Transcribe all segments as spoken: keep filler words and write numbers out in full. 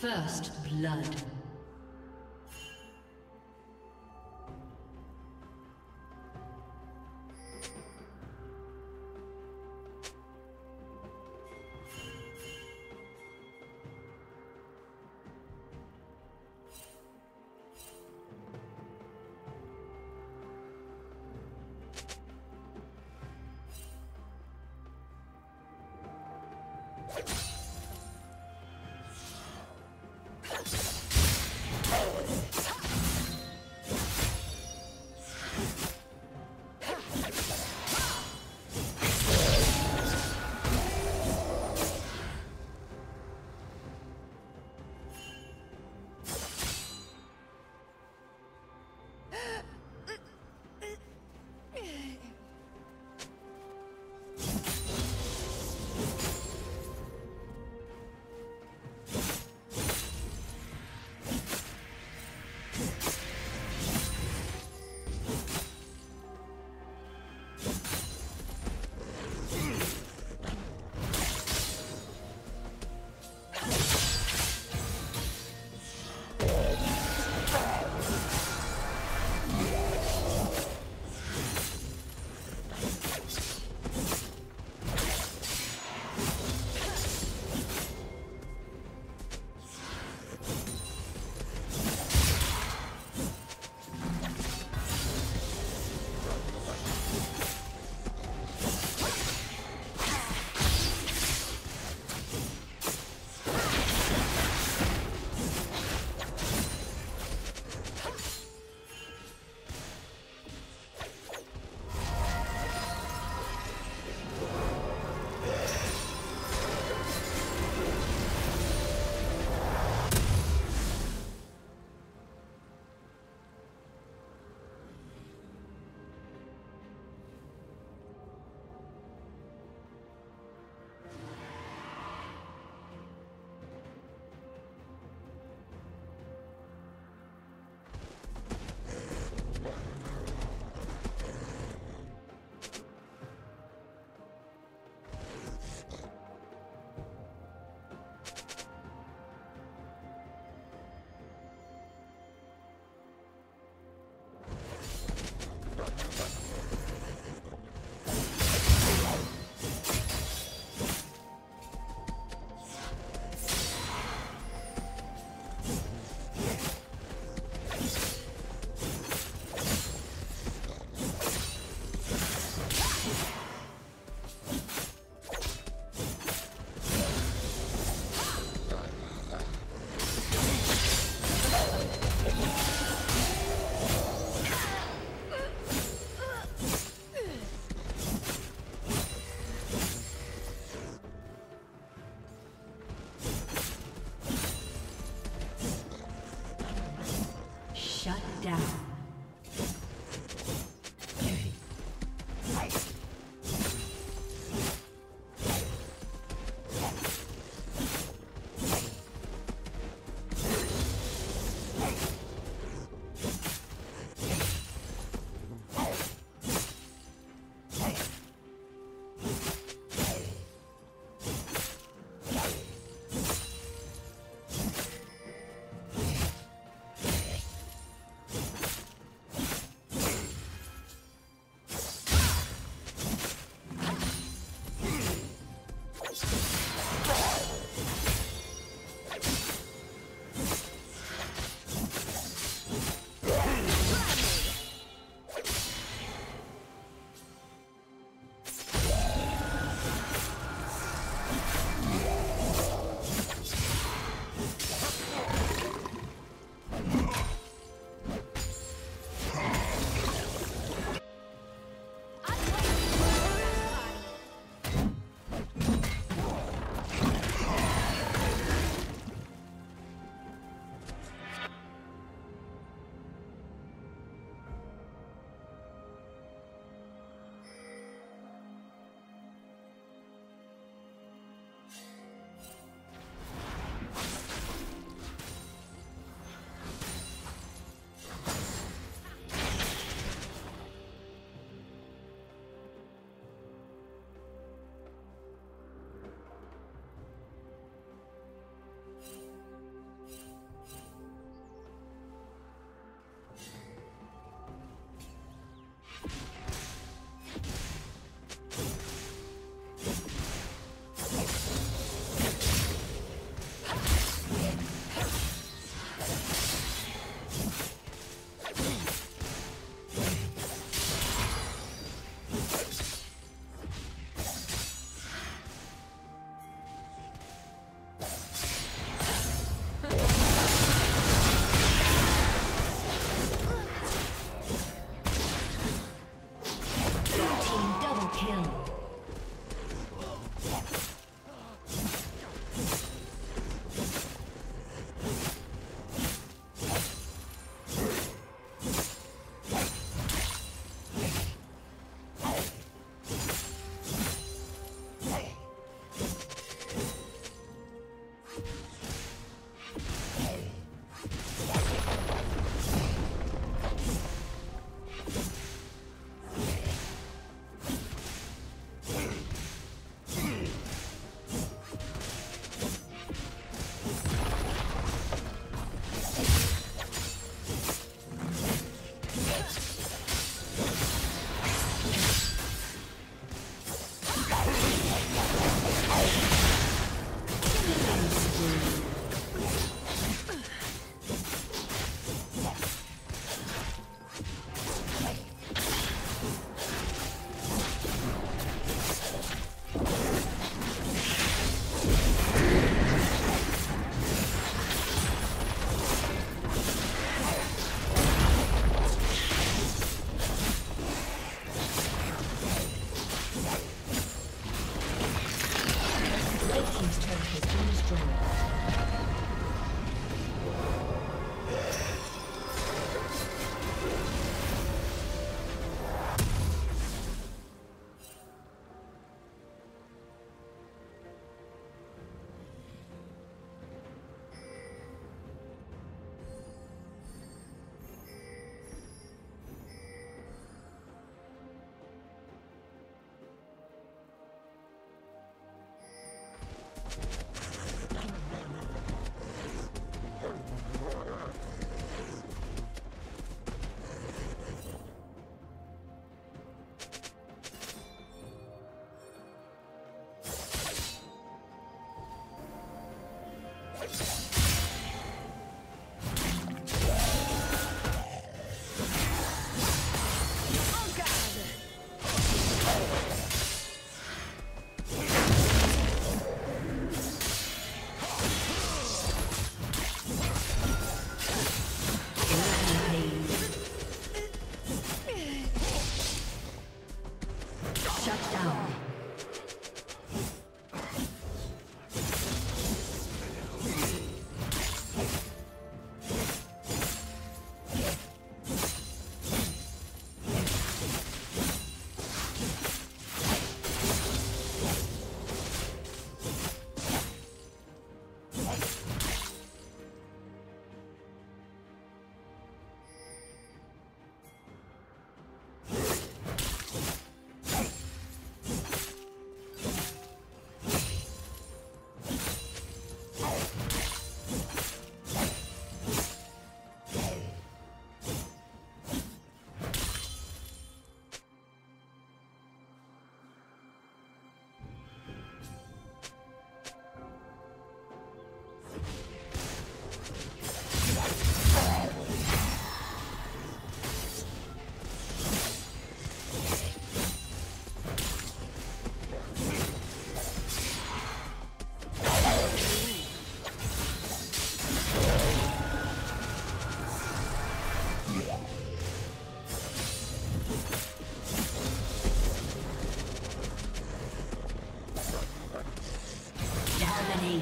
First blood. You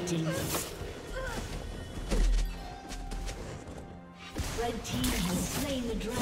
Plating. Red team has slain the dragon.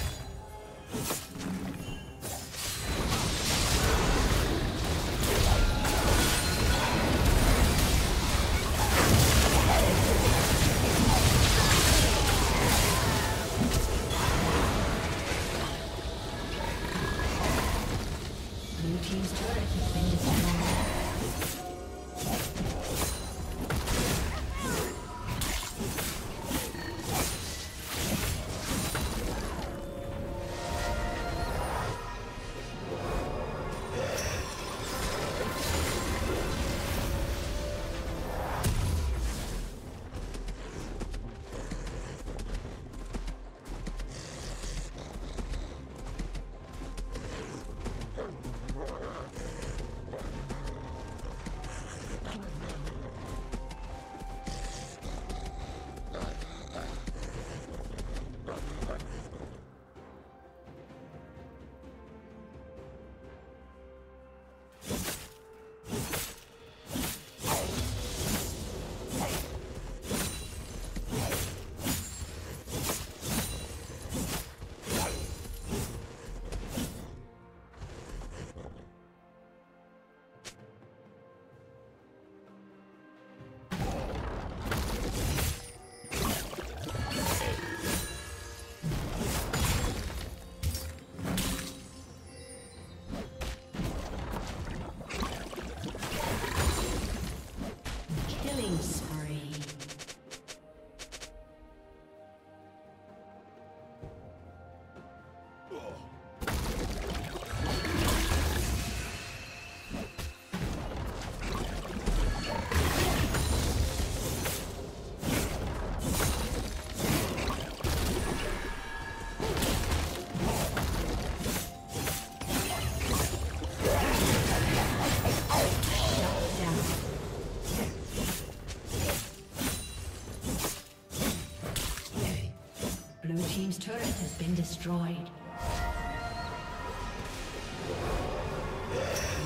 Team's turret has been destroyed.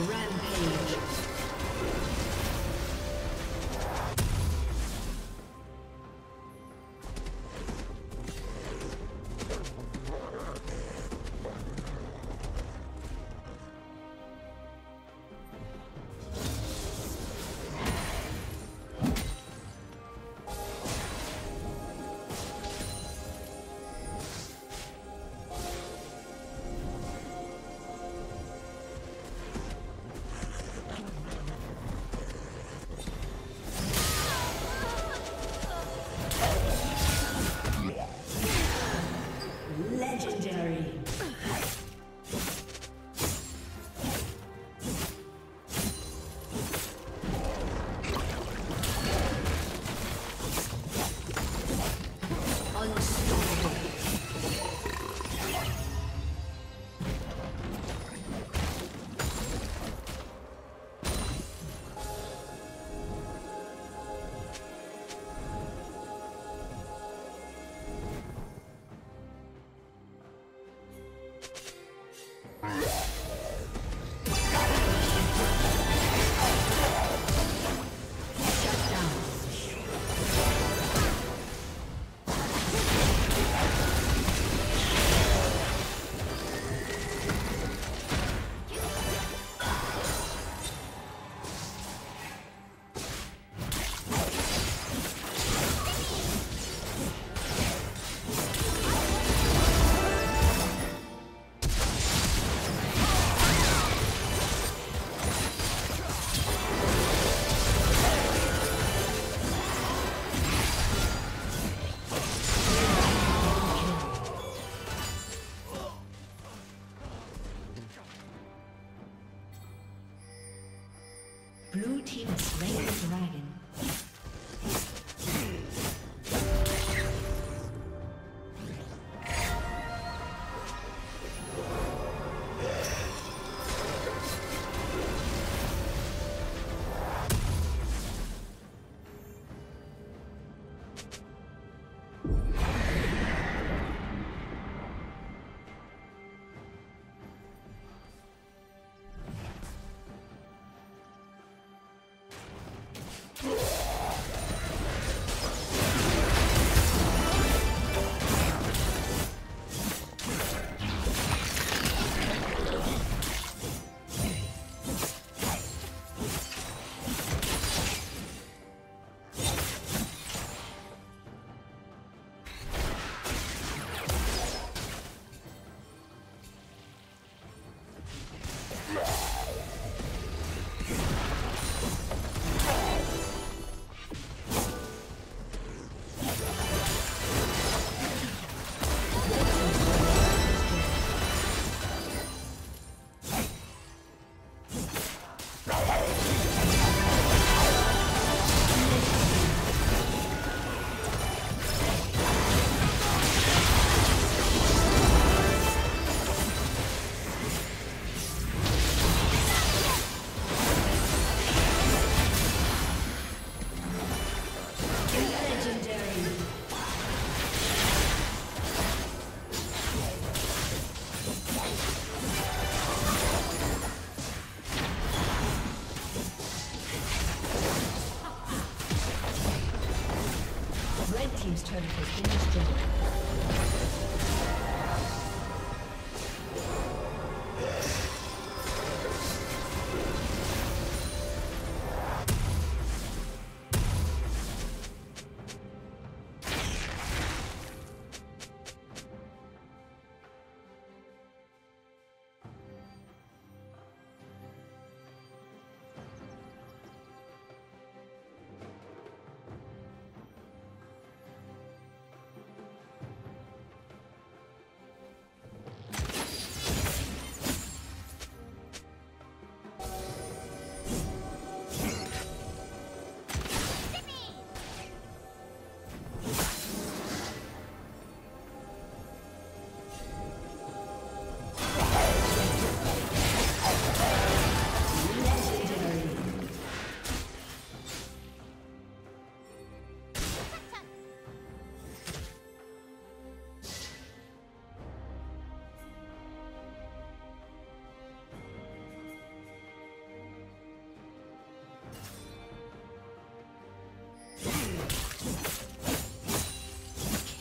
Rampage.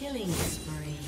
Killing spree.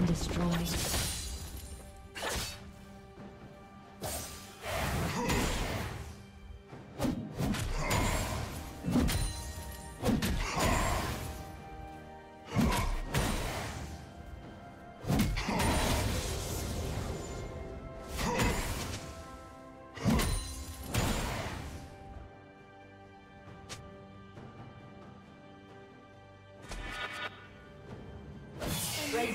been destroyed. Red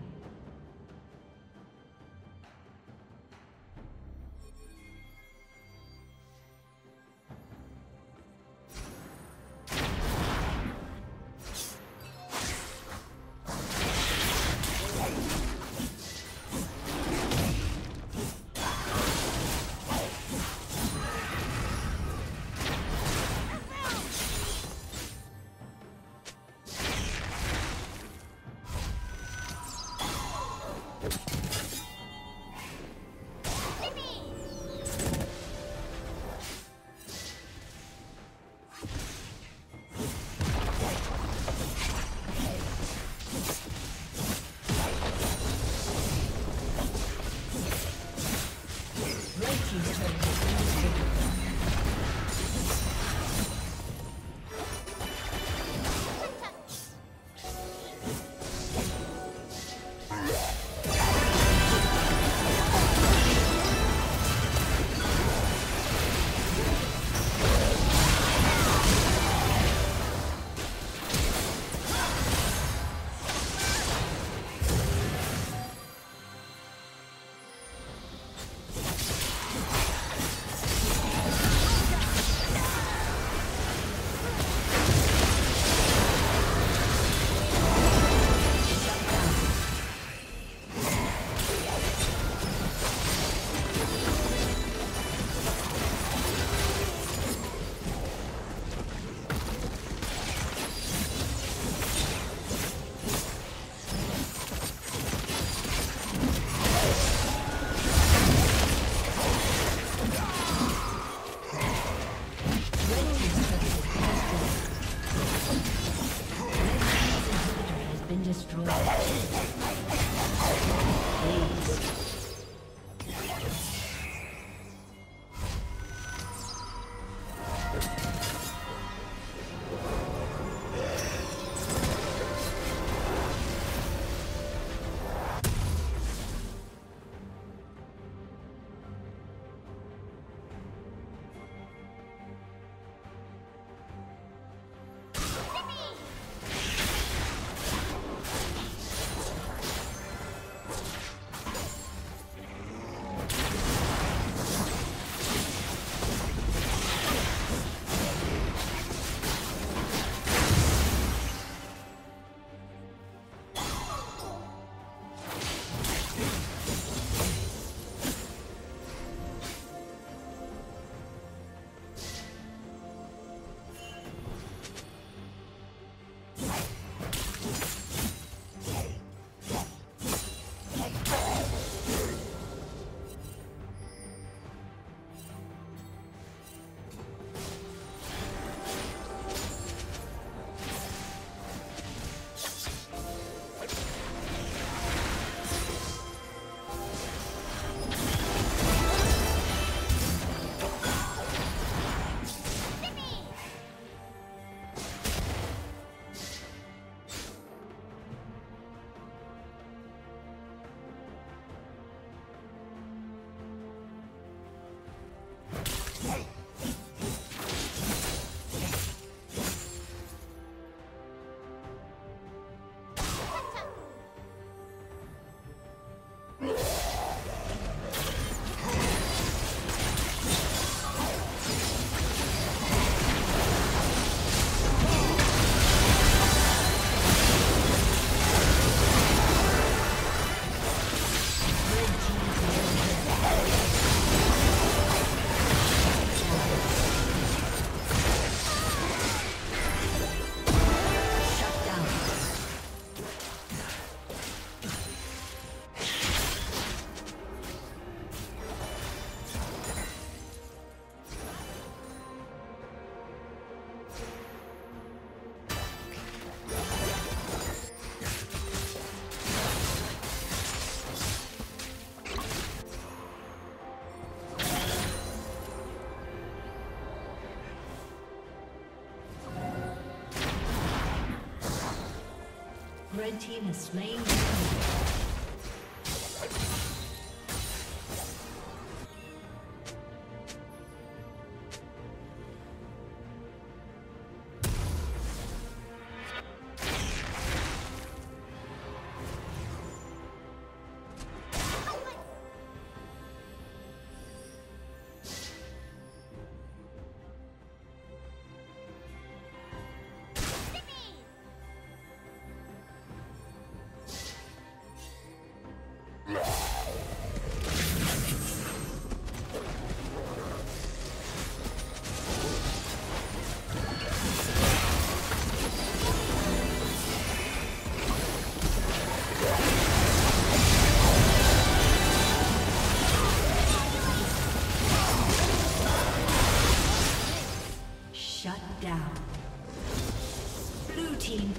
Red team has slain the enemy.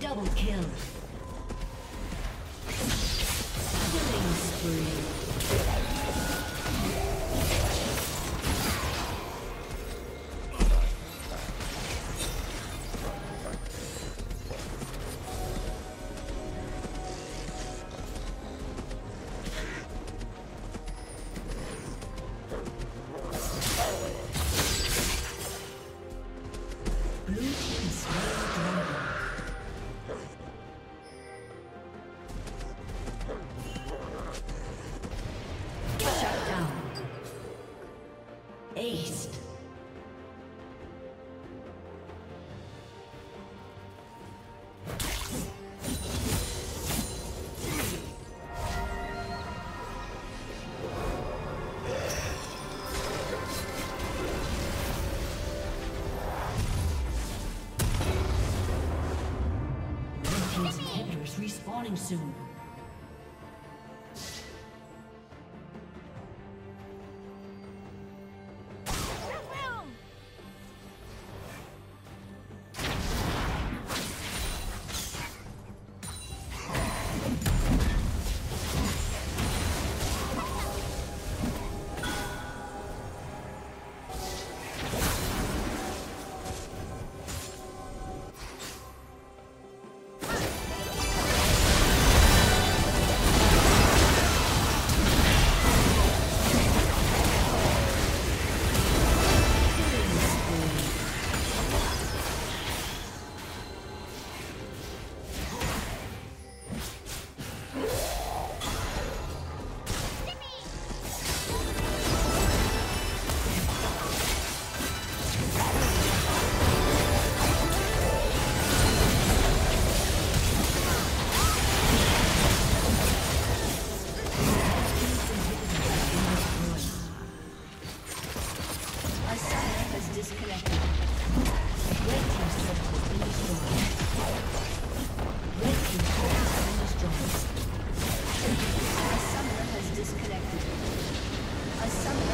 Double kill. Killing spree. Respawning soon. Disconnected. A summoner